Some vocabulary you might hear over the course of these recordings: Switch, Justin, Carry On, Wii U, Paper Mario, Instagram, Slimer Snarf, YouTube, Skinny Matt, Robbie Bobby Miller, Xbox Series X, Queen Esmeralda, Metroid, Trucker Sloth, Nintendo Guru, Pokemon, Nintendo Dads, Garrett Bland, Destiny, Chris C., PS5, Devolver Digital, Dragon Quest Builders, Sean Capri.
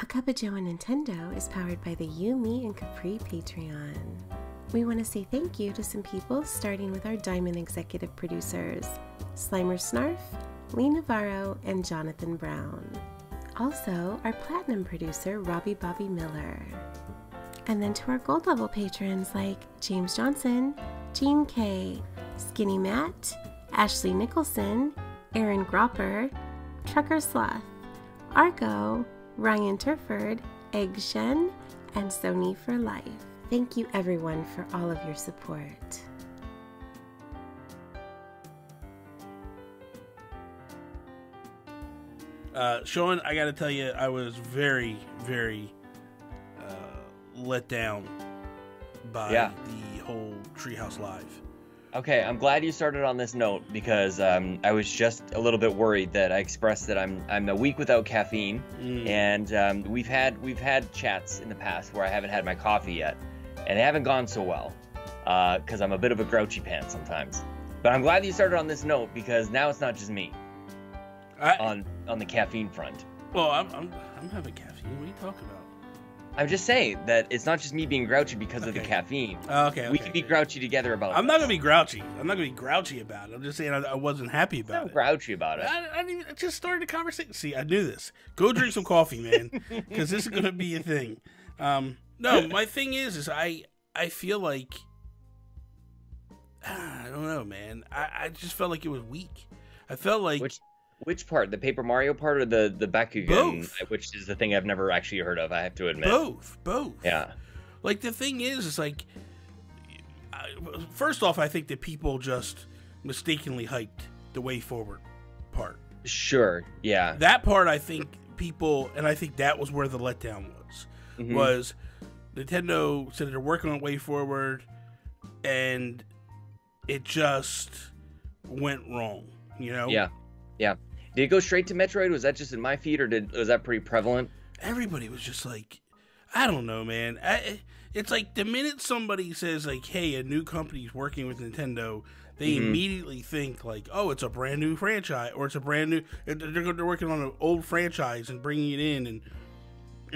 A Cup of Joe on Nintendo is powered by the You, Me, and Capri Patreon. We want to say thank you to some people, starting with our Diamond Executive Producers, Slimer Snarf, Lee Navarro, and Jonathan Brown. Also, our Platinum Producer, Robbie Bobby Miller. And then to our Gold Level patrons like James Johnson, Gene K, Skinny Matt, Ashley Nicholson, Aaron Gropper, Trucker Sloth, Argo, Ryan Turford, Egg Shen, and Sony for Life. Thank you everyone for all of your support. Sean, I gotta tell you, I was very, very let down by the whole Treehouse Live. Okay, I'm glad you started on this note because I was just a little bit worried that I expressed that I'm a week without caffeine, and we've had chats in the past where I haven't had my coffee yet, and they haven't gone so well because I'm a bit of a grouchy pants sometimes. But I'm glad you started on this note because now it's not just me on the caffeine front. Well, I'm having caffeine. What are you talking about? I'm just saying that it's not just me being grouchy because of the caffeine. Okay. We can be grouchy together about it. I'm not going to be grouchy. I'm not going to be grouchy about it. I'm just saying I wasn't happy about it. Grouchy about it. I just started a conversation. See, I knew this. Go drink some coffee, man, because this is going to be a thing. No, my thing is I feel like, I don't know, man. I just felt like it was weak. I felt like... Which part? The Paper Mario part or the Bakugan? Both. Which is the thing I've never actually heard of, I have to admit. Both. Yeah. Like, the thing is, it's like... First off, I think that people just mistakenly hyped the Way Forward part. Sure, yeah. That part, I think people... And I think that was where the letdown was. Mm-hmm. Was Nintendo said they're working on Way Forward, and it just went wrong, you know? Yeah, yeah. Did it go straight to Metroid? Was that just in my feed, or was that pretty prevalent? Everybody was just like, I don't know, man. It's like the minute somebody says, like, hey, a new company's working with Nintendo, they immediately think, like, oh, it's a brand new franchise, or it's a brand new... They're working on an old franchise and bringing it in, and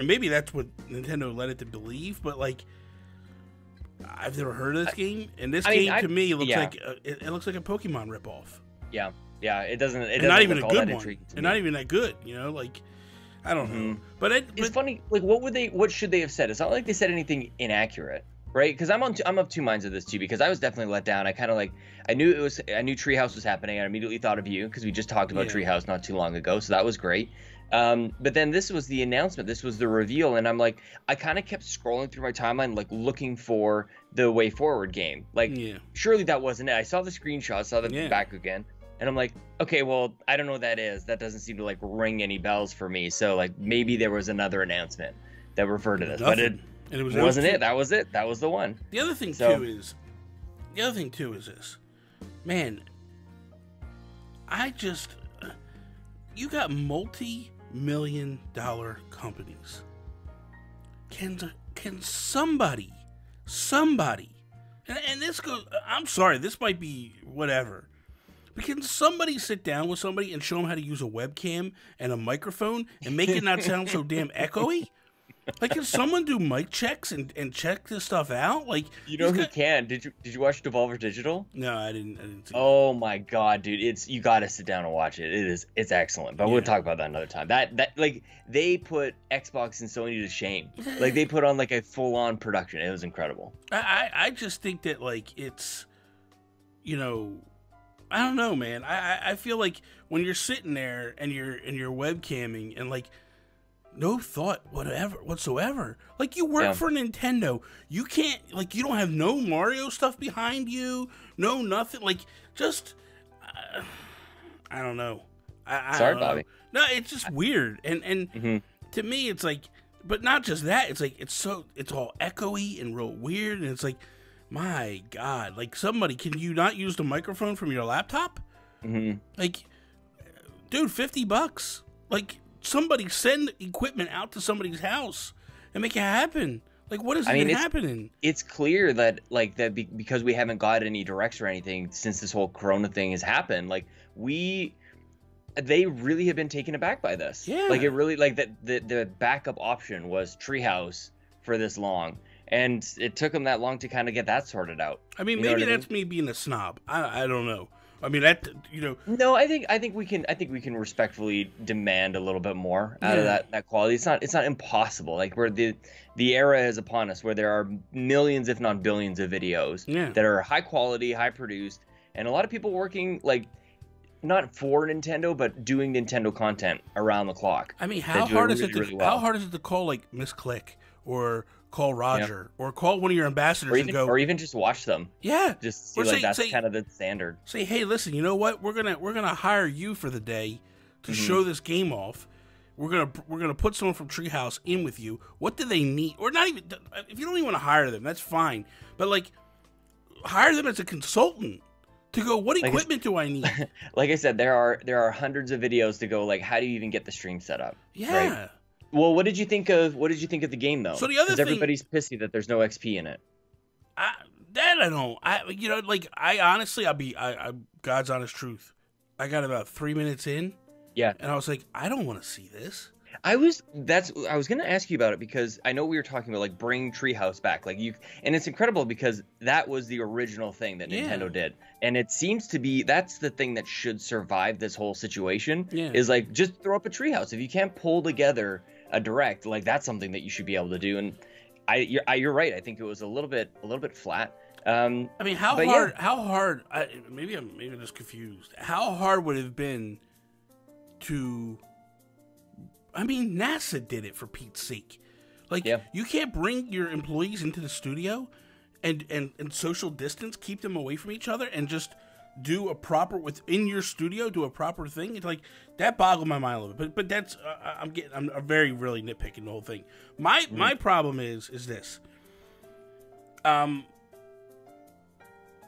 maybe that's what Nintendo led it to believe, but, like, I've never heard of this game, and this game, to me, looks like it looks like a Pokemon ripoff. Yeah. Yeah, it doesn't. It doesn't not even a good one. And not even that good, you know. Like, I don't know. But it's funny. Like, what would they? What should they have said? It's not like they said anything inaccurate, right? Because I'm of two minds of this too. Because I was definitely let down. I kind of like. I knew Treehouse was happening. I immediately thought of you because we just talked about Treehouse not too long ago. So that was great. But then this was the announcement. This was the reveal, and I'm like, I kind of kept scrolling through my timeline, like looking for the Way Forward game. Like, surely that wasn't it. I saw the screenshots. Saw the Bakugan. And I'm like, okay, well, I don't know what that is. That doesn't seem to, like, ring any bells for me. So, like, maybe there was another announcement that referred to this. Nothing. But it wasn't it. That was it. That was the one. The other thing, too, is this. Man, I just... You got multi-million-dollar companies. Can somebody... And this goes... I'm sorry. This might be whatever. But can somebody sit down with somebody and show them how to use a webcam and a microphone and make it not sound so damn echoey? Like, can someone do mic checks and check this stuff out? Like, you know who can? Did you watch Devolver Digital? No, I didn't see that. My god, dude, you gotta sit down and watch it. It's excellent. But we'll talk about that another time. That like they put Xbox and Sony to shame. Like they put on like a full on production. It was incredible. I just think that like it's, you know. I don't know, man. I feel like when you're sitting there and you're webcamming and like no thought whatsoever. Like you work for Nintendo. You can't like you don't have no Mario stuff behind you. No nothing. Like just I don't know. Sorry, Bobby. No, it's just weird. And to me, it's like, but not just that. It's like it's all echoey and real weird. And it's like. My God, like somebody, can you not use the microphone from your laptop? Like, dude, $50. Like somebody send equipment out to somebody's house and make it happen. Like what is happening? It's clear that like that because we haven't got any direction or anything since this whole Corona thing has happened. Like we they really have been taken aback by this. Yeah. Like, it really, like, the backup option was Treehouse for this long. And it took them that long to kind of get that sorted out. I mean, maybe that's me being a snob. I don't know. I mean, that, you know. No, I think we can respectfully demand a little bit more out of that quality. It's not impossible. Like, where the era is upon us, where there are millions, if not billions, of videos that are high quality, high produced, and a lot of people working, like, not for Nintendo, but doing Nintendo content around the clock. I mean, how hard is it to call, like, Miss Click or call Roger or call one of your ambassadors, or even just watch them? Yeah, just see, or like, that's kind of the standard. Say, hey, listen, you know what? We're gonna hire you for the day to show this game off. We're gonna put someone from Treehouse in with you. What do they need? Or not even if you don't even want to hire them, that's fine. But, like, hire them as a consultant. To go, what equipment do I need? Like I said, there are hundreds of videos to go. Like, how do you even get the stream set up? Yeah. Right? Well, what did you think of the game, though? So the other thing, everybody's pissy that there's no XP in it. I honestly, God's honest truth. I got about 3 minutes in. Yeah. And I was like, I don't want to see this. I was gonna ask you about it, because I know we were talking about, like, bring Treehouse back, like, you, and it's incredible because that was the original thing that Nintendo did, and it seems to be that's the thing that should survive this whole situation is, like, just throw up a Treehouse. If you can't pull together a direct, like, that's something that you should be able to do. And you're right. I think it was a little bit flat. I mean, how hard? Maybe I'm just confused. How hard would it have been to? I mean, NASA did it, for Pete's sake. Like, you can't bring your employees into the studio and social distance, keep them away from each other, and just do a proper, within your studio, do a proper thing. It's like, that boggled my mind a little bit. But that's, I'm really nitpicking the whole thing. My problem is this.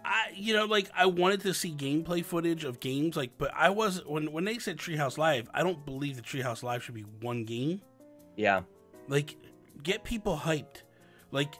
I wanted to see gameplay footage of games, like, but I wasn't, when they said Treehouse Live, I don't believe the Treehouse Live should be one game. Yeah. Like, get people hyped. Like,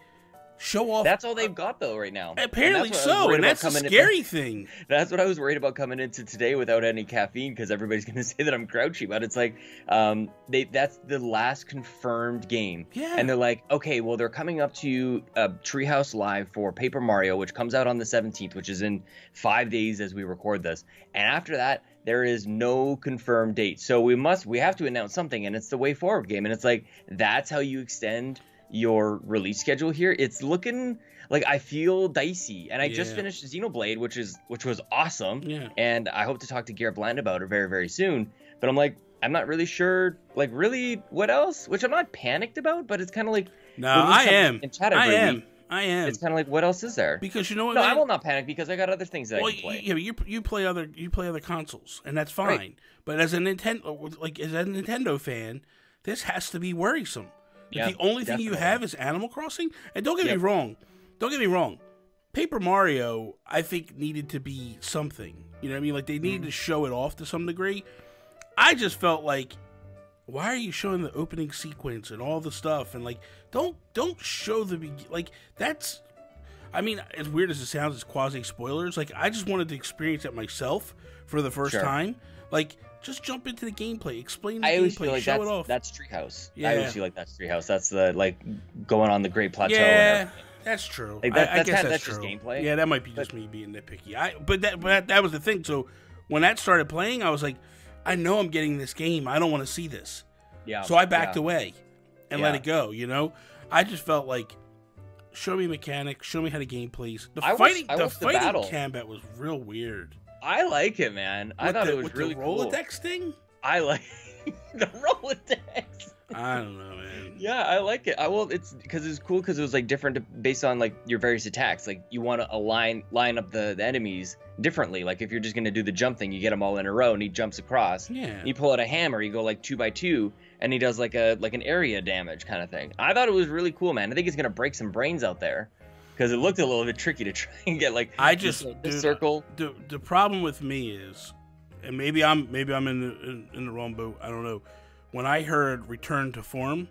show off. That's all they've got, though, right now. Apparently so, and that's the scary thing. That's what I was worried about coming into today without any caffeine, because everybody's going to say that I'm grouchy, but it's like, that's the last confirmed game. Yeah. And they're like, okay, well, they're coming up to you, Treehouse Live for Paper Mario, which comes out on the 17th, which is in 5 days as we record this. And after that, there is no confirmed date. So we have to announce something, and it's the Way Forward game. And it's like, that's how you extend your release schedule here. It's looking like, I feel dicey, and I just finished Xenoblade, which was awesome, and I hope to talk to Garrett Bland about it very, very soon. But I'm like, I'm not really sure, like, really what else, which I'm not panicked about, but it's kind of like, no, I am. It's kind of like, what else is there? Because, you know what? No, I will not panic, because I got other things that I can play. Yeah, you play other consoles, and that's fine. Right. But as a Nintendo fan, this has to be worrisome. Yeah, the only thing you have is Animal Crossing. And don't get me wrong. Don't get me wrong. Paper Mario, I think, needed to be something. You know what I mean? Like, they needed to show it off to some degree. I just felt like, why are you showing the opening sequence and all the stuff? And, like, don't show the beginning. Like, that's, I mean, as weird as it sounds, it's quasi-spoilers. Like, I just wanted to experience it myself for the first time. Like, just jump into the gameplay. Explain the gameplay. Like, show it off. That's Treehouse. Yeah. I always feel like that's Treehouse. That's the, like, going on the Great Plateau. Yeah, that's true. Like, I guess that's just gameplay. Yeah, that might be just me being nitpicky. But that was the thing. So when that started playing, I was like, I know I'm getting this game. I don't want to see this. Yeah. So I backed away and let it go. You know, I just felt like, show me mechanics. Show me how the game plays. The fighting combat was real weird. I like it, man. I thought it was really cool. With the Rolodex thing? I like the Rolodex. I don't know, man. Yeah, I like it. It's because it's cool, because it was, like, different based on, like, your various attacks. Like, you want to line up the enemies differently. Like, if you're just going to do the jump thing, you get them all in a row, and he jumps across. Yeah. You pull out a hammer, you go, like, 2x2, and he does, like, an area damage kind of thing. I thought it was really cool, man. I think it's going to break some brains out there. Because it looked a little bit tricky to try and get, like, this circle. The problem with me is, and maybe I'm in the wrong boat. I don't know. When I heard Return to Form,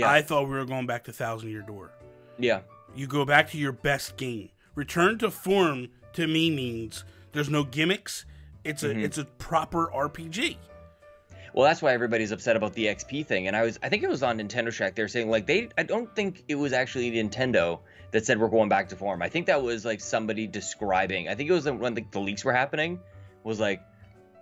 I thought we were going back to Thousand Year Door. Yeah, you go back to your best game. Return to Form to me means there's no gimmicks. It's a it's a proper RPG. Well, that's why everybody's upset about the XP thing. And I think it was on Nintendo Shack. They're saying like I don't think it was actually Nintendo that said we're going back to form. I think that was like somebody describing. I think it was when the leaks were happening. Was like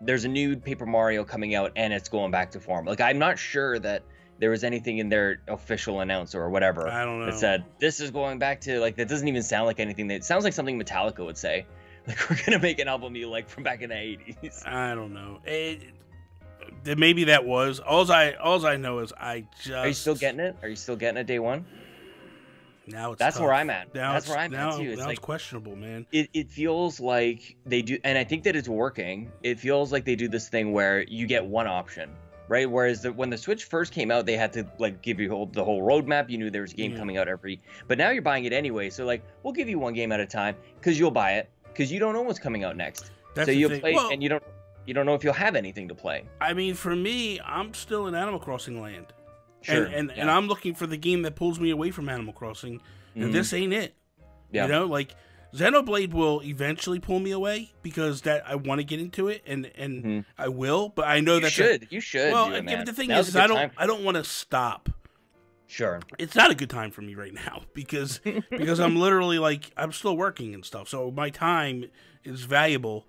there's a new Paper Mario coming out and it's going back to form. Like I'm not sure that there was anything in their official announcer or whatever that said this is going back to like that doesn't even sound like anything. That it sounds like something Metallica would say. Like we're gonna make an album you like from back in the '80s. I don't know. Maybe that was all I know is Are you still getting it? Are you still getting it day one? Now it's tough. Where I'm at. Now that's where I'm at too. It's now like, it's questionable, man. It feels like they do, and I think that it's working. It feels like they do this thing where you get one option, right? Whereas when the Switch first came out, they had to like give you the whole roadmap. You knew there was a game coming out every, but now you're buying it anyway. So like we'll give you one game at a time because you'll buy it because you don't know what's coming out next. That's so you'll play and you don't. You don't know if you'll have anything to play. I mean, for me, I'm still in Animal Crossing land. Sure. And I'm looking for the game that pulls me away from Animal Crossing, and this ain't it. Yeah. You know, like, Xenoblade will eventually pull me away because that I want to get into it, and I will, but I know that... You should. Well, the thing is I don't want to stop. Sure. It's not a good time for me right now because I'm literally, like, I'm still working and stuff, so my time is valuable.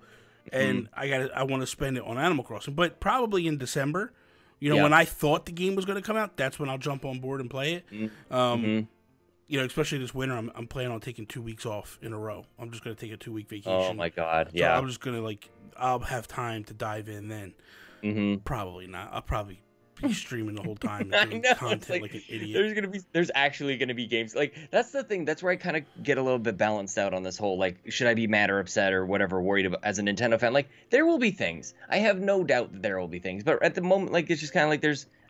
And I want to spend it on Animal Crossing, but probably in December, you know, when I thought the game was going to come out, that's when I'll jump on board and play it. You know, especially this winter, I'm planning on taking 2 weeks off in a row. I'm just going to take a 2-week vacation. Oh my God. Yeah. So I'm just going to like, I'll have time to dive in then. Probably not. I'll probably be streaming the whole time and doing content like an idiot. There's actually gonna be games. Like that's the thing. That's where I kind of get a little bit balanced out on this whole like should I be mad or upset or whatever worried about as a Nintendo fan. Like there will be things. I have no doubt that there will be things. But at the moment, like it's just kind of like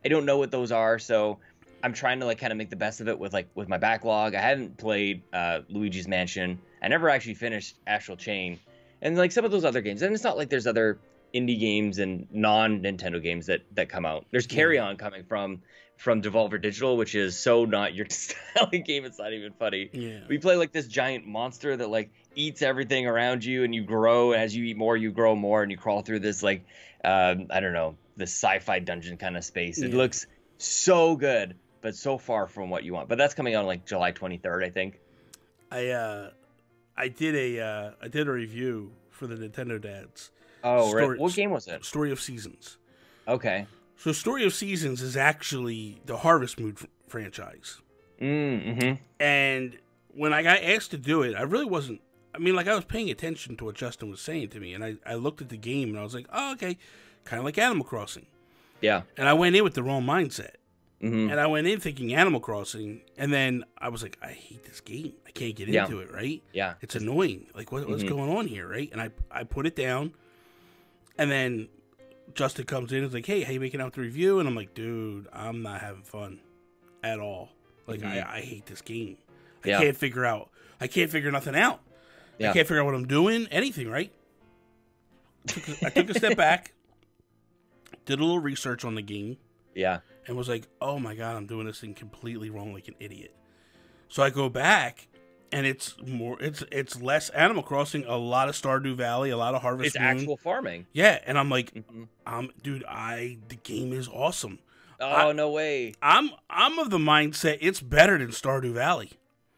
I don't know what those are. So I'm trying to like kind of make the best of it with my backlog. I haven't played Luigi's Mansion. I never actually finished Astral Chain, and like some of those other games. And it's not like there's other indie games and non-Nintendo games that come out. There's Carry On coming from Devolver Digital, which is so not your style of game. It's not even funny. Yeah. We play like this giant monster that like eats everything around you, and you grow. And as you eat more, you grow more, and you crawl through this like I don't know, this sci-fi dungeon kind of space. It looks so good, but so far from what you want. But that's coming out like July 23rd, I think. I did a review for the Nintendo Dads. Oh, right. What game was it? Story of Seasons. Okay. So Story of Seasons is actually the Harvest Moon franchise. And when I got asked to do it, I really wasn't... I mean, like, I was paying attention to what Justin was saying to me, and I looked at the game, and I was like, oh, okay, kind of like Animal Crossing. Yeah. And I went in with the wrong mindset. And I went in thinking Animal Crossing, and then I was like, I hate this game. I can't get into it, right? Yeah. It's annoying. Like, what's going on here, right? And I put it down. And then Justin comes in and is like, hey, how you making out with the review? And I'm like, dude, I'm not having fun at all. Like, I hate this game. I can't figure out. I can't figure nothing out. I can't figure out what I'm doing. Anything, right? I took a step back, did a little research on the game. Yeah. And was like, oh, my God, I'm doing this thing completely wrong like an idiot. So I go back. And it's more, it's less Animal Crossing, a lot of Stardew Valley, a lot of Harvest Moon. It's actual farming. Yeah, and I'm like, dude, the game is awesome. Oh, no way. I'm of the mindset it's better than Stardew Valley.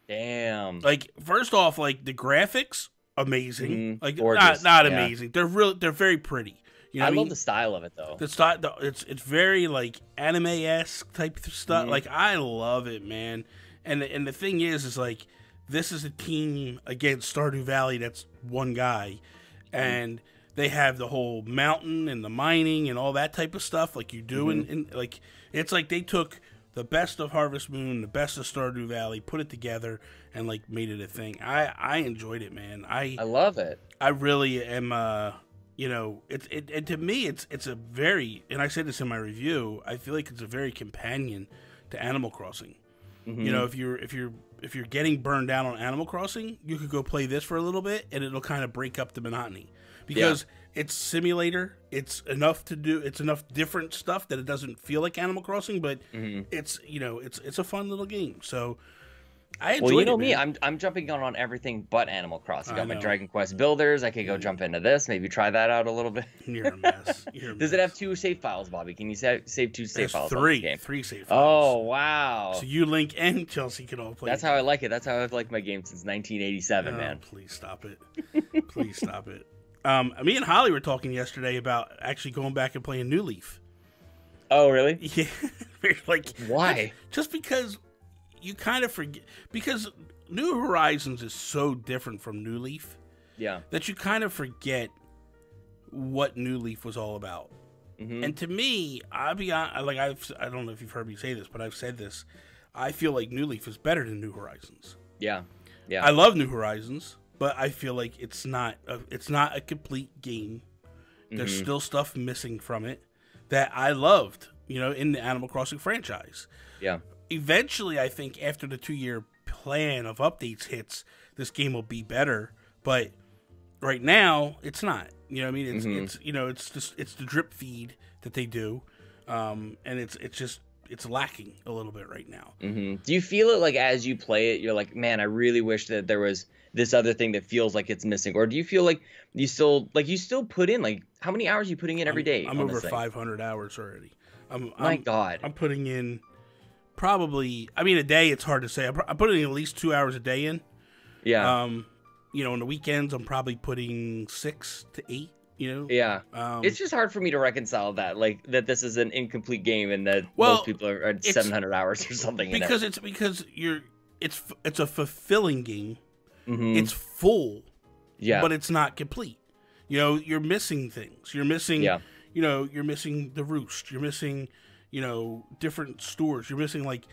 Damn. Like first off, like the graphics, amazing. Like gorgeous. not amazing. They're very pretty. You know I love the style of it though. The style, it's very like anime-esque type of stuff. Like I love it, man. And the thing is like. This is a team against Stardew Valley that's one guy, and they have the whole mountain and the mining and all that type of stuff like you do. And like it's like they took the best of Harvest Moon, the best of Stardew Valley, put it together, and like made it a thing. I enjoyed it, man. I love it. I really am, you know, and to me it's a very, and I said this in my review, I feel like it's a very companion to Animal Crossing. You know, if you're getting burned out on Animal Crossing, you could go play this for a little bit, and it'll kind of break up the monotony because it's simulator. It's enough to do. It's enough different stuff that it doesn't feel like Animal Crossing, but it's you know it's a fun little game. So Well, you know me. I'm jumping on everything but Animal Crossing. I got my Dragon Quest Builders. I could go jump into this. Maybe try that out a little bit. You're a mess. Does it have two save files, Bobby? Can you save two save files? Three save files. Oh, wow. So you, Link, and Chelsea can all play. That's how I like it. That's how I've liked my game since 1987, man. Please stop it. Please stop it. Me and Holly were talking yesterday about actually going back and playing New Leaf. Oh, really? Yeah. Like, why? Just because... You kind of forget, because New Horizons is so different from New Leaf, that you kind of forget what New Leaf was all about. Mm-hmm. And to me, I'll be honest, like I don't know if you've heard me say this, but I've said this. I feel like New Leaf is better than New Horizons. Yeah, yeah. I love New Horizons, but I feel like it's not a complete game. There's mm-hmm. still stuff missing from it that I loved, you know, in the Animal Crossing franchise. Yeah. Eventually, I think after the 2-year plan of updates hits, this game will be better. But right now, it's not. You know what I mean? It's mm-hmm. it's the drip feed that they do, and it's lacking a little bit right now. Mm-hmm. Do you feel it like as you play it, you're like, man, I really wish that there was this other thing that feels like it's missing, or do you feel like you still put in like how many hours are you putting in every day? I'm over 500 hours already. My God, I'm putting in. Probably, I mean, a day, it's hard to say. I put in at least 2 hours a day in. Yeah. You know, on the weekends, I'm probably putting 6 to 8, you know? Yeah. It's just hard for me to reconcile that, like, that this is an incomplete game and that most people are at 700 hours or something. Because in it. it's a fulfilling game. Mm-hmm. It's full. Yeah. But it's not complete. You know, you're missing things. You're missing, you know, you're missing the roost. You're missing... You know, different stores. You're missing like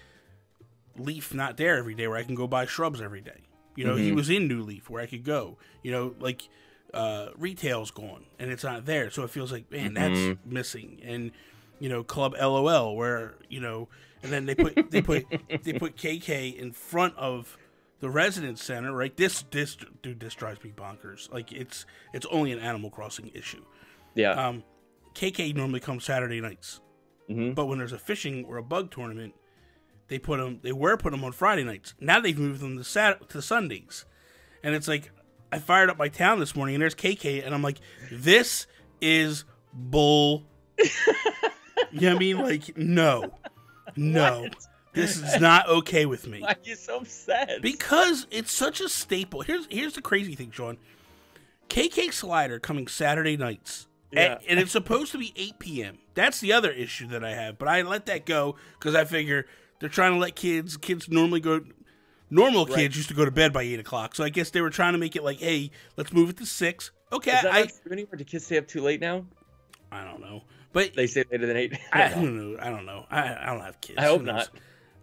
Leaf not there every day where I can go buy shrubs every day. You know, mm-hmm. he was in New Leaf where I could go. You know, like retail's gone and it's not there, so it feels like man, mm-hmm. that's missing. And you know, Club LOL where you know, and then they put they put KK in front of the residence center. Right, this dude, this drives me bonkers. Like it's only an Animal Crossing issue. Yeah, KK normally comes Saturday nights. Mm-hmm. But when there's a fishing or a bug tournament, they were putting them on Friday nights. Now they've moved them to Sundays, and it's like I fired up my town this morning and there's KK and I'm like, this is bull. You know what I mean? Like no, what? This is not okay with me. Why are you so upset? Because it's such a staple. Here's the crazy thing, John. KK Slider coming Saturday nights. Yeah. And it's supposed to be 8 p.m. That's the other issue that I have. But I let that go because I figure they're trying to let kids. Kids normally go. Normal kids used to go to bed by 8 o'clock. So I guess they were trying to make it like, hey, let's move it to 6. Okay. Is that not where do kids stay up too late now? I don't know. But they stay later than 8. I don't know. I don't know. I don't have kids. I hope not.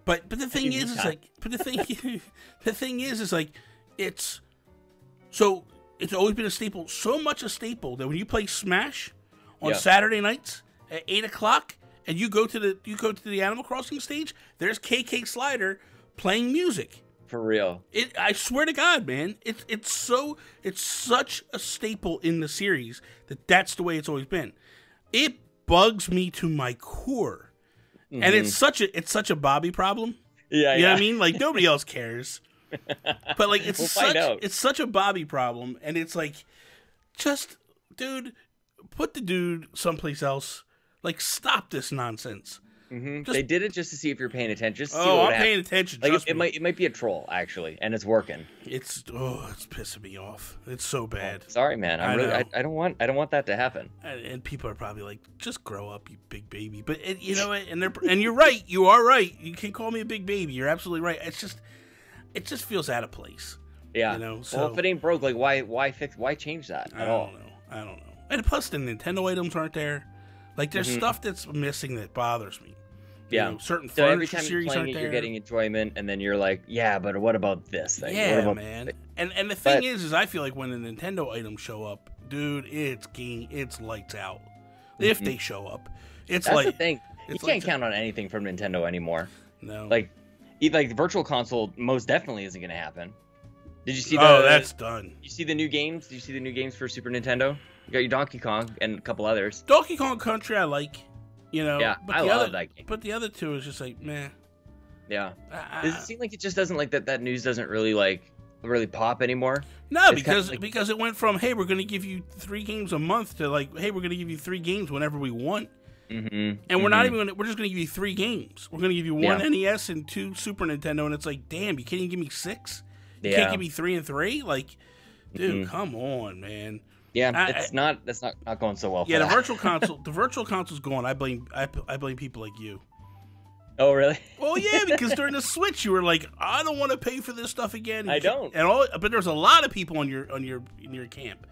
But the thing is, it's like. But the thing is like it's so. It's always been a staple, so much a staple that when you play Smash on Saturday nights at 8 o'clock, and you go to the Animal Crossing stage, there's KK Slider playing music. For real, I swear to God, man, it's such a staple in the series that's the way it's always been. It bugs me to my core, mm-hmm. and it's such a Bobby problem. Yeah, you know what I mean? Like nobody else cares. But like it's such a Bobby problem, and it's like, just dude, put the dude someplace else. Like stop this nonsense. Mm-hmm. They did it just to see if you're paying attention. Just I'm paying attention. Like it might be a troll actually, and it's working. It's pissing me off. It's so bad. Oh, sorry, man. I don't want that to happen. And people are probably like, just grow up, you big baby. But you know, and you're right. You are right. You can call me a big baby. You're absolutely right. It just feels out of place. Yeah. You know, so well, if it ain't broke, like why change that at all? I don't know. And plus the Nintendo items aren't there. Like there's mm-hmm. stuff that's missing that bothers me. Yeah. You know, certain so every time you're playing it, you're getting enjoyment, and then you're like, yeah, but what about this thing? Yeah, what about man. This thing? And the thing is I feel like when the Nintendo items show up, dude, it's lights out. Mm-hmm. If they show up, that's like the thing. You can't count on anything from Nintendo anymore. No. Like the Virtual Console most definitely isn't going to happen. Did you see that? Oh, that's done. You see the new games? Did you see the new games for Super Nintendo? You got your Donkey Kong and a couple others. Donkey Kong Country I like, you know. Yeah, but I love that game. But the other two is just like, meh. Yeah. Does it seem like it just doesn't, like, that news doesn't really, like, really pop anymore? No, because it went from, hey, we're going to give you 3 games a month to, like, hey, we're going to give you 3 games whenever we want. And we're not even going to, we're just going to give you 3 games. We're going to give you 1 NES and 2 Super Nintendo. And it's like, damn, you can't even give me 6? You can't give me 3 and 3? Like, dude, come on, man. Yeah, it's not going so well. Yeah, for the virtual console, the virtual console's going. I blame people like you. Oh, really? Well, yeah, because during the Switch, you were like, I don't want to pay for this stuff again. I don't. And all, but there's a lot of people on your camp.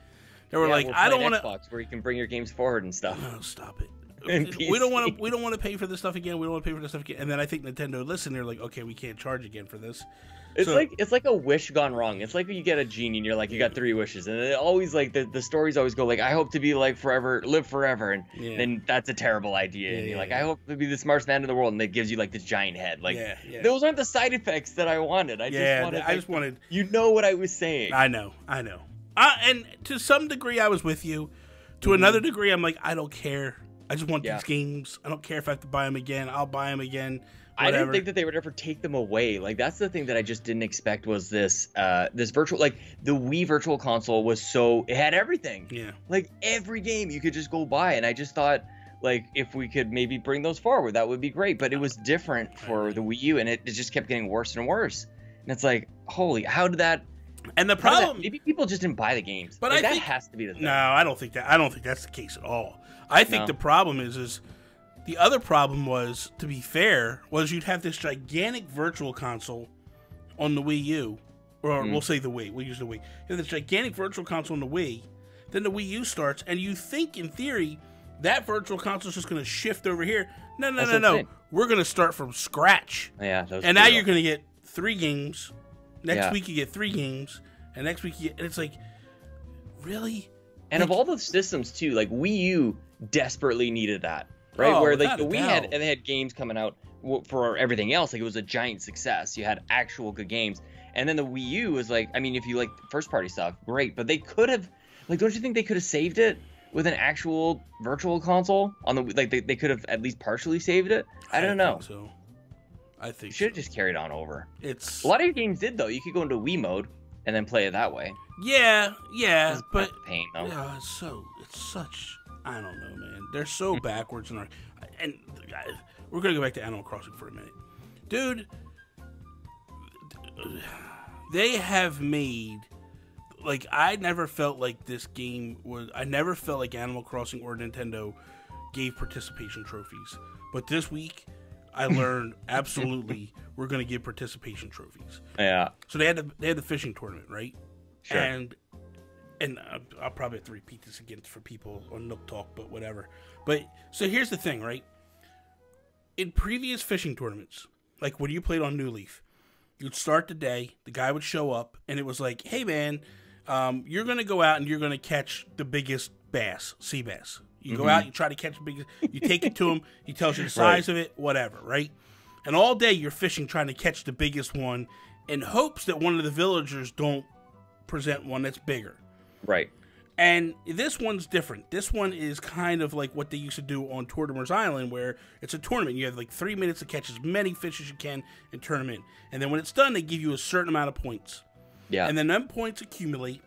They were like, I don't want to. Xbox, where you can bring your games forward and stuff. No, stop it. We don't want to pay for this stuff again. We don't want to pay for this stuff again. And then I think Nintendo listened. They're like, okay, we can't charge again for this. It's like a wish gone wrong. It's like when you get a genie and you're like, you got 3 wishes, and it always like the stories always go like, I hope to be like forever, live forever, and then that's a terrible idea. And you're like, I hope to be the smartest man in the world, and it gives you like this giant head. Like those aren't the side effects that I wanted. I just wanted. You know what I was saying? I know. And to some degree, I was with you. To another degree, I'm like, I don't care. I just want these games. I don't care if I have to buy them again. I'll buy them again. Whatever. I didn't think that they would ever take them away. Like, that's the thing that I just didn't expect was this this virtual, like, the Wii Virtual Console was so, it had everything. Yeah. Like, every game you could just go buy. And I just thought, like, if we could maybe bring those forward, that would be great. But it was different for the Wii U, and it just kept getting worse and worse. And it's like, holy, how did that... And the problem... maybe people just didn't buy the games. But like, that has to be the thing. No, I don't think that's the case at all. I think the problem is the other problem was, to be fair, was you'd have this gigantic virtual console on the Wii U, or we'll say the Wii. We'll use the Wii. You have this gigantic virtual console on the Wii, then the Wii U starts, and you think, in theory, that virtual console is just going to shift over here. No, no, that's no, insane. No. We're going to start from scratch. Yeah. And now you're going to get 3 games. Next week you get 3 games, and next week you get, and it's like, really? And like, of all the systems too, like Wii U desperately needed that, right? Oh, where like the Wii had, and they had games coming out for everything else. Like, it was a giant success. You had actual good games, and then the Wii U was like, I mean, if you like first party stuff, great, but they could have, like, don't you think they could have saved it with an actual virtual console on the, like, they could have at least partially saved it. I don't know. So. I think should have just carried on over. It's a lot of your games did though. You could go into Wii mode and then play it that way. Yeah, yeah, it's but pain though. Yeah, it's such, I don't know, man. They're so backwards in our, and we're gonna go back to Animal Crossing for a minute, dude. They have made, like, I never felt like this game was. I never felt like Animal Crossing or Nintendo gave participation trophies, but this week. I learned absolutely we're going to give participation trophies. Yeah. So they had the fishing tournament, right? Sure. And I'll probably have to repeat this again for people on Nook Talk, but whatever. But so here's the thing, right? In previous fishing tournaments, like when you played on New Leaf, you'd start the day, the guy would show up, and it was like, hey man, you're going to go out and you're going to catch the biggest bass, sea bass. You go out, you try to catch the biggest, you take it to him, he tells you the size of it, whatever, right? And all day you're fishing trying to catch the biggest one in hopes that one of the villagers don't present one that's bigger. Right. And this one's different. This one is kind of like what they used to do on Tortimer's Island, where it's a tournament. You have like 3 minutes to catch as many fish as you can and turn them in. And then when it's done, they give you a certain amount of points. Yeah. And then them points accumulate,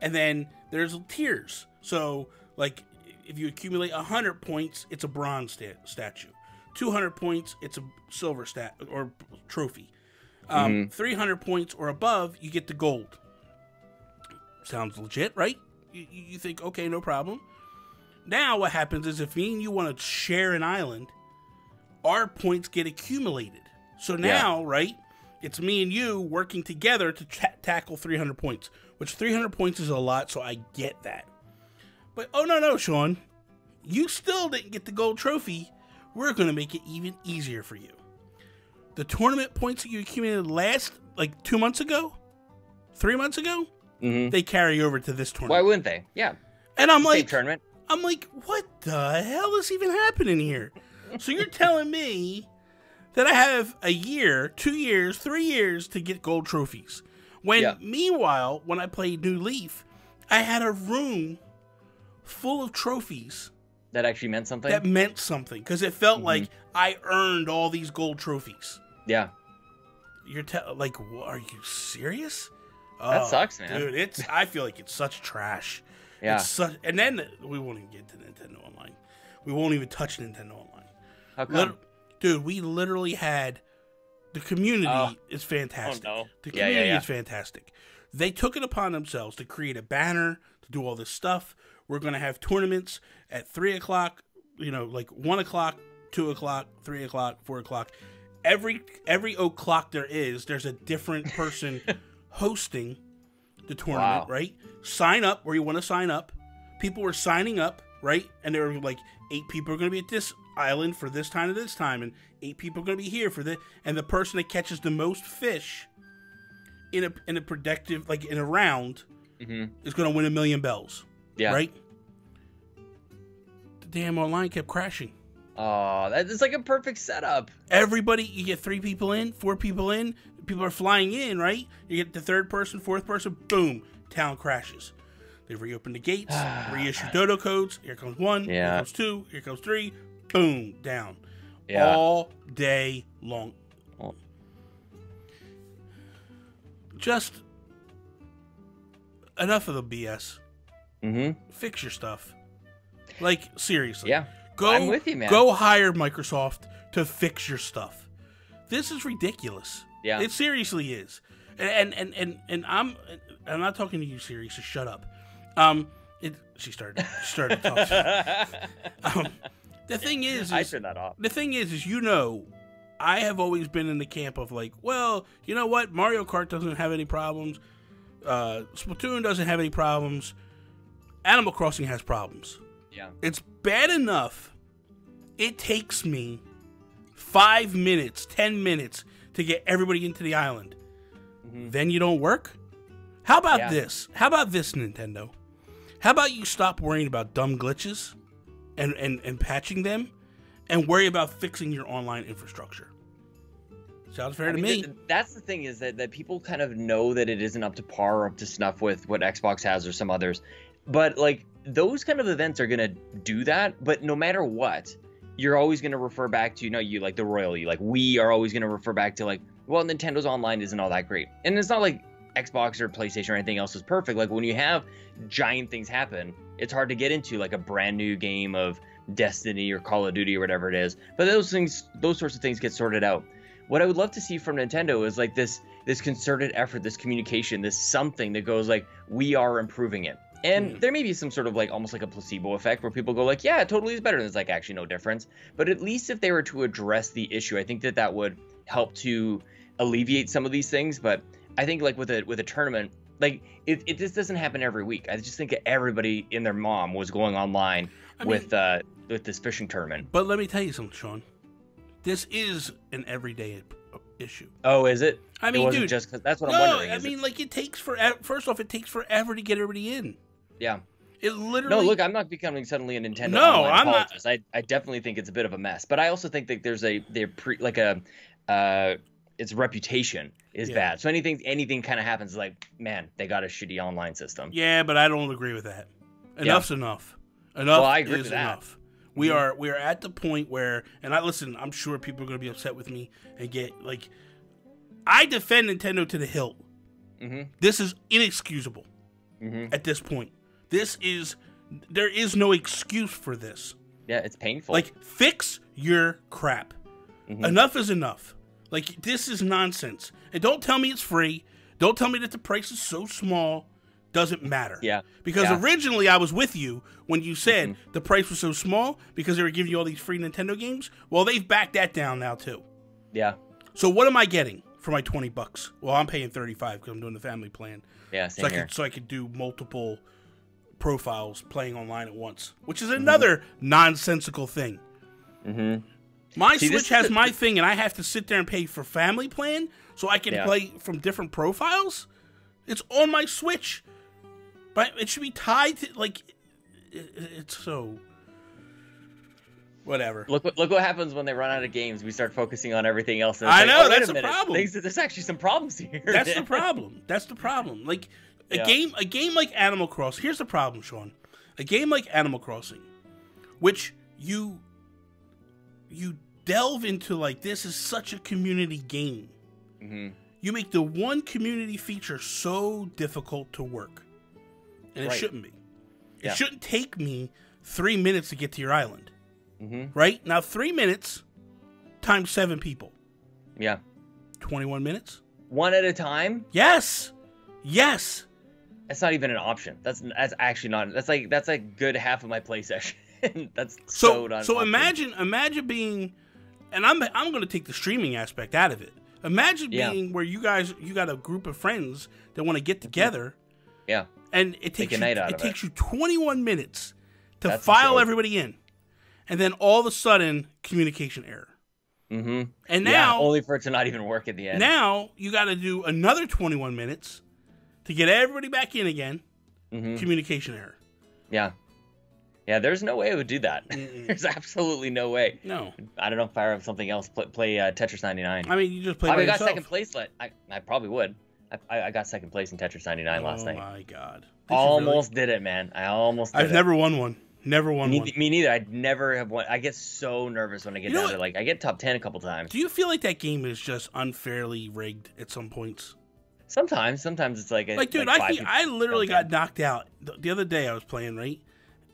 and then there's tiers. So, like... if you accumulate 100 points, it's a bronze statue. 200 points, it's a silver or trophy. 300 points or above, you get the gold. Sounds legit, right? You think, okay, no problem. Now what happens is if me and you want to share an island, our points get accumulated. So now, right, it's me and you working together to tackle 300 points, which 300 points is a lot, so I get that. But, oh, no, no, Sean, you still didn't get the gold trophy. We're going to make it even easier for you. The tournament points that you accumulated last, like, 3 months ago, they carry over to this tournament. Why wouldn't they? Yeah. And I'm like, what the hell is even happening here? So you're telling me that I have a year, 2 years, 3 years to get gold trophies. When, meanwhile, when I played New Leaf, I had a room... full of trophies that actually meant something, because it felt like I earned all these gold trophies. Yeah, You're like, are you serious? That sucks, man. Dude, it's. I feel like it's such trash. Yeah. It's such, and then we won't even get to Nintendo Online. We won't even touch Nintendo Online. How come? Dude, we literally had the community is fantastic. Oh, no. The community is fantastic. They took it upon themselves to create a banner to do all this stuff. We're going to have tournaments at 3 o'clock. You know, like 1 o'clock, 2 o'clock, 3 o'clock, 4 o'clock. Every o'clock there is, there's a different person hosting the tournament, right? Sign up where you want to sign up. People were signing up, right? And there were like 8 people are going to be at this island for this time to this time, and 8 people are going to be here for this. And the person that catches the most fish in a productive, like in a round, is going to win $1 million. Yeah. Right? The damn online kept crashing. Oh, that is like a perfect setup. Everybody, you get 3 people in, 4 people in, people are flying in, right? You get the 3rd person, 4th person, boom, town crashes. They reopen the gates, reissue dodo codes. Here comes 1, here comes 2, here comes 3, boom, down. Yeah. All day long. Oh. Just enough of the BS. Fix your stuff. Like, seriously. Yeah. Go, I'm with you, man. Go hire Microsoft to fix your stuff. This is ridiculous. Yeah, it seriously is. And I'm not talking to you, Siri. So shut up. She started talking. The thing is I turned that off. The thing is you know, I have always been in the camp of like, well, you know what? Mario Kart doesn't have any problems. Splatoon doesn't have any problems. Animal Crossing has problems. Yeah, it's bad enough. It takes me 5 minutes, 10 minutes to get everybody into the island. Then you don't work? How about this? How about this, Nintendo? How about you stop worrying about dumb glitches and patching them and worry about fixing your online infrastructure? Sounds fair to me. That's the thing is that people kind of know that it isn't up to par or up to snuff with what Xbox has or some others. But like those kind of events are going to do that. But no matter what, you're always going to refer back to, you know, you like the royalty, like we are always going to refer back to like, well, Nintendo's online isn't all that great. And it's not like Xbox or PlayStation or anything else is perfect. Like when you have giant things happen, it's hard to get into like a brand new game of Destiny or Call of Duty or whatever it is. But those things, those sorts of things get sorted out. What I would love to see from Nintendo is like this concerted effort, this communication, this something that goes like, we are improving it. And there may be some sort of like almost like a placebo effect where people go like, yeah, it totally is better. And it's like actually no difference. But at least if they were to address the issue, I think that that would help to alleviate some of these things. But I think like with a tournament, like it just doesn't happen every week. I just think that everybody and their mom was going online with this fishing tournament. But let me tell you something, Sean. This is an everyday issue. Oh, is it? I mean, dude, just that's what I'm wondering. I mean, like it takes forever. First off, it takes forever to get everybody in. Yeah. It literally... No, look, I'm not becoming suddenly a Nintendo. No, I'm not. I definitely think it's a bit of a mess, but I also think that there's its reputation is bad. So anything kind of happens like, man, they got a shitty online system. Yeah, but I don't agree with that. Enough's enough. Enough well, I agree is with that. Enough. We are at the point where, and listen, I'm sure people are going to be upset with me and get like, I defend Nintendo to the hilt. This is inexcusable at this point. This is, there is no excuse for this. Yeah, it's painful. Like, fix your crap. Enough is enough. Like, this is nonsense. And don't tell me it's free. Don't tell me that the price is so small. Doesn't matter. Yeah. Because originally I was with you when you said the price was so small because they were giving you all these free Nintendo games. Well, they've backed that down now too. Yeah. So what am I getting for my 20 bucks? Well, I'm paying 35 because I'm doing the family plan. Yeah, same here. So I could do multiple profiles playing online at once, which is another nonsensical thing. My Switch has my thing and I have to sit there and pay for family plan so I can play from different profiles. It's on my Switch. But it should be tied to, like, it's so, whatever. Look what happens when they run out of games. We start focusing on everything else. And I know, that's the problem. There's actually some problems here. That's the problem. That's the problem. Like, a game like Animal Crossing, here's the problem, Sean. A game like Animal Crossing, which you delve into, like, this is such a community game. Mm-hmm. You make the one community feature so difficult to work. And right. It shouldn't be. Yeah. It shouldn't take me 3 minutes to get to your island. Mm-hmm. Right? Now, 3 minutes times 7 people. Yeah. 21 minutes. One at a time? Yes. Yes. That's not even an option. That's actually not. That's like a good half of my play session. That's so not so imagine being, and I'm going to take the streaming aspect out of it. Imagine being where you got a group of friends that want to get together. Yeah. And it takes you 21 minutes to file everybody in. And then all of a sudden, communication error. Mm-hmm. And now only for it to not even work at the end. Now you got to do another 21 minutes to get everybody back in again. Mm-hmm. Communication error. Yeah. Yeah, there's no way I would do that. Mm-mm. There's absolutely no way. No. I don't know, fire up something else, play Tetris 99. I mean, you just play by yourself. I got second place. I probably would. I got second place in Tetris 99 last night. Oh my god. Almost did it, man. I almost did it. I've never won one. Never won one. Me neither. I'd never have won. I get so nervous when I get down to like I get top 10 a couple times. Do you feel like that game is just unfairly rigged at some points? Sometimes it's like a, dude, I literally got knocked out the other day. I was playing right,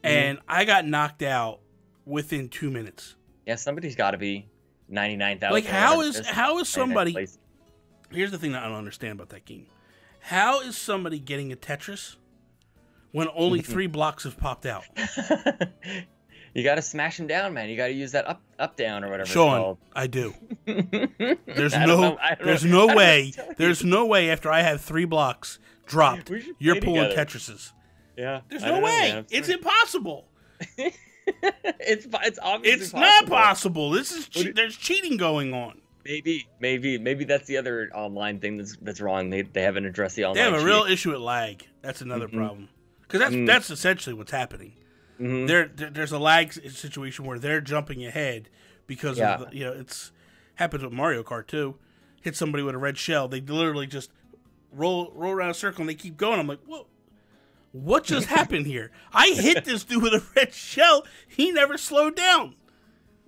and I got knocked out within 2 minutes. Yeah, somebody's got to be 99,000. Like how is somebody? Here's the thing that I don't understand about that game: how is somebody getting a Tetris when only 3 blocks have popped out? You got to smash them down, man. You got to use that up down or whatever. Sean, it's called. I do. There's no way after I have 3 blocks dropped, you're pulling Tetrises. Yeah. There's no way. Man, it's impossible. it's obviously not possible. This is there's cheating going on. Maybe that's the other online thing that's wrong. They haven't addressed the online. They have a real issue with lag. That's another problem. Because that's essentially what's happening. Mm-hmm. There's a lag situation where they're jumping ahead because of the, it's happens with Mario Kart too. Hit somebody with a red shell, they literally just roll around a circle and they keep going. I'm like, whoa, what just happened here? I hit this dude with a red shell. He never slowed down.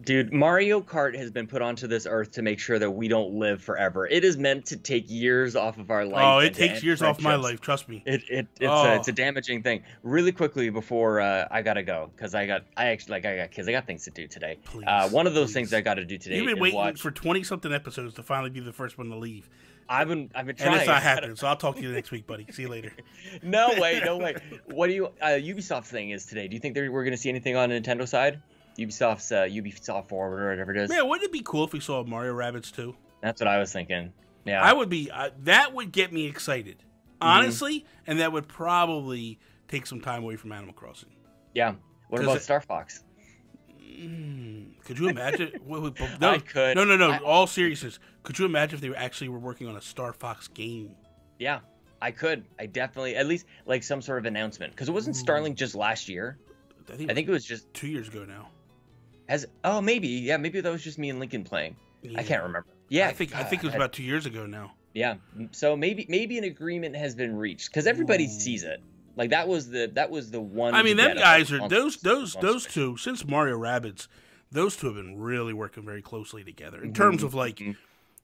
Dude, Mario Kart has been put onto this earth to make sure that we don't live forever. It is meant to take years off of our life. Oh, it takes years off my life. Trust me. It's a damaging thing. Really quickly before I gotta go, because I got kids. I got things to do today. Please, one of those things I got to do today. You've been waiting for 20-something episodes to finally be the first one to leave. I've been trying. And it's not happening, so I'll talk to you next week, buddy. See you later. No way. What do you? Ubisoft thing is today. Do you think we're going to see anything on the Nintendo side? Ubisoft Forward or whatever it is. Yeah, wouldn't it be cool if we saw Mario Rabbids too? That's what I was thinking. Yeah, I would be. That would get me excited, honestly, and that would probably take some time away from Animal Crossing. Yeah. What about Star Fox? Could you imagine? No, I could. No. All seriousness, could you imagine if they were working on a Star Fox game? Yeah, I could. I definitely, at least like some sort of announcement, because it wasn't Starlink just last year. I think it was just 2 years ago now. Maybe that was just me and Lincoln playing. Yeah. I can't remember. Yeah, I think it was about 2 years ago now. Yeah, so maybe an agreement has been reached because everybody sees it. Like that was the one. I mean, them guys are those two since Mario Rabbids. Those two have been really working very closely together in terms of like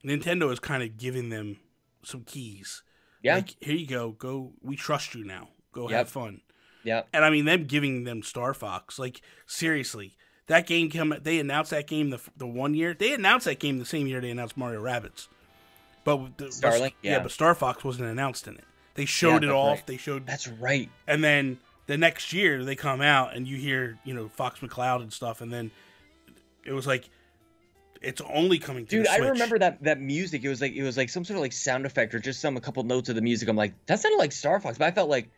Nintendo is kind of giving them some keys. Yeah, like, here you go. We trust you now. Go have fun. Yeah, and I mean them giving them Star Fox. Like seriously. That game they announced that game the 1 year. They announced that game the same year they announced Mario Rabbids. But Starlink, but Star Fox wasn't announced in it. They showed it off. Right. They showed That's right. And then the next year they come out and you hear, Fox McCloud and stuff, and then it was like it's only coming to the Switch. I remember that music. It was like some sort of like sound effect or just a couple notes of the music. I'm like, that sounded like Star Fox, but I felt like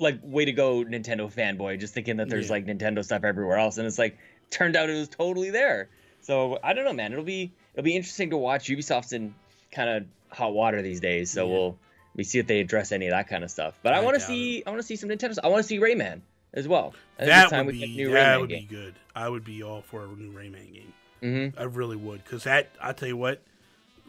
way to go Nintendo fanboy, just thinking that there's like Nintendo stuff everywhere else, and it's like turned out it was totally there. So I don't know, man. It'll be interesting to watch. Ubisoft's in kind of hot water these days, so we see if they address any of that kind of stuff. But I want to see some Nintendo. I want to see Rayman as well. That would be good. I would be all for a new Rayman game. I really would, because I tell you what,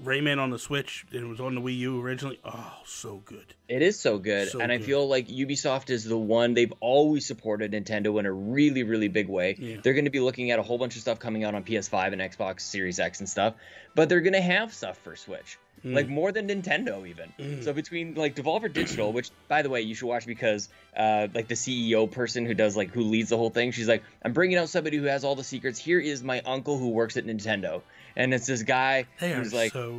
Rayman on the Switch, it was on the Wii U originally. Oh, so good. It is so good. I feel like Ubisoft is the one. They've always supported Nintendo in a really, really big way. Yeah. They're going to be looking at a whole bunch of stuff coming out on PS5 and Xbox Series X and stuff, but they're going to have stuff for Switch. like more than Nintendo even. So between like Devolver Digital, which by the way you should watch because like the CEO person who does like who leads the whole thing, she's like, I'm bringing out somebody who has all the secrets. Here is my uncle who works at Nintendo, and it's this guy who's like, it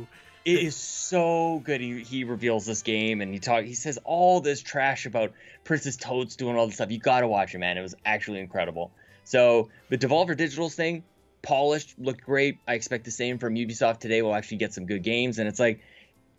is so good. He reveals this game and he says all this trash about Princess Toadstool and all this stuff. You got to watch it, man. It was actually incredible. So the Devolver Digital's thing, polished, looked great. I expect the same from Ubisoft today. We'll actually get some good games. And it's like,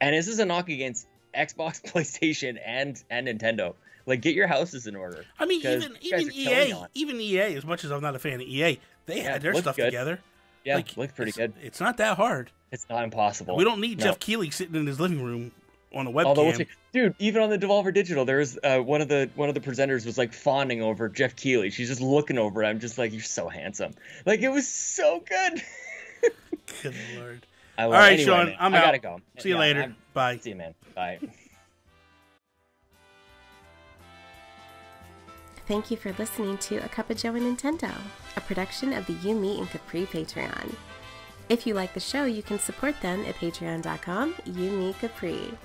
and this is a knock against Xbox, PlayStation, and Nintendo. Like, get your houses in order. I mean, even EA, as much as I'm not a fan of EA, they had their stuff together. Yeah, like, looked pretty good. It's not that hard. It's not impossible. We don't need Jeff Keighley sitting in his living room on a webcam. Although, dude, even on the Devolver Digital, there was one of the presenters was like fawning over Jeff Keighley. She's just looking over it. I'm just like, you're so handsome. Like, it was so good. Good Lord. All right, anyway, Sean, I'm out. I gotta go. See you later. Bye. See you, man. Bye. Thank you for listening to A Cup of Joe and Nintendo, a production of the You, Me, and Capri Patreon. If you like the show, you can support them at patreon.com/YouMeCapri.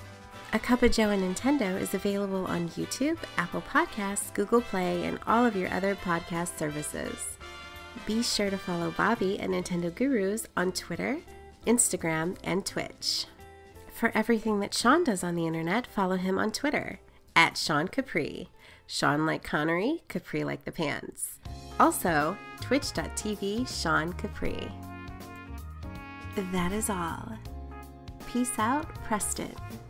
A Cup of Joe and Nintendo is available on YouTube, Apple Podcasts, Google Play, and all of your other podcast services. Be sure to follow Bobby and Nintendo Gurus on Twitter, Instagram, and Twitch. For everything that Sean does on the internet, follow him on Twitter, @SeanCapri. Sean like Connery, Capri like the pants. Also, twitch.tv/SeanCapri. That is all. Peace out, Preston.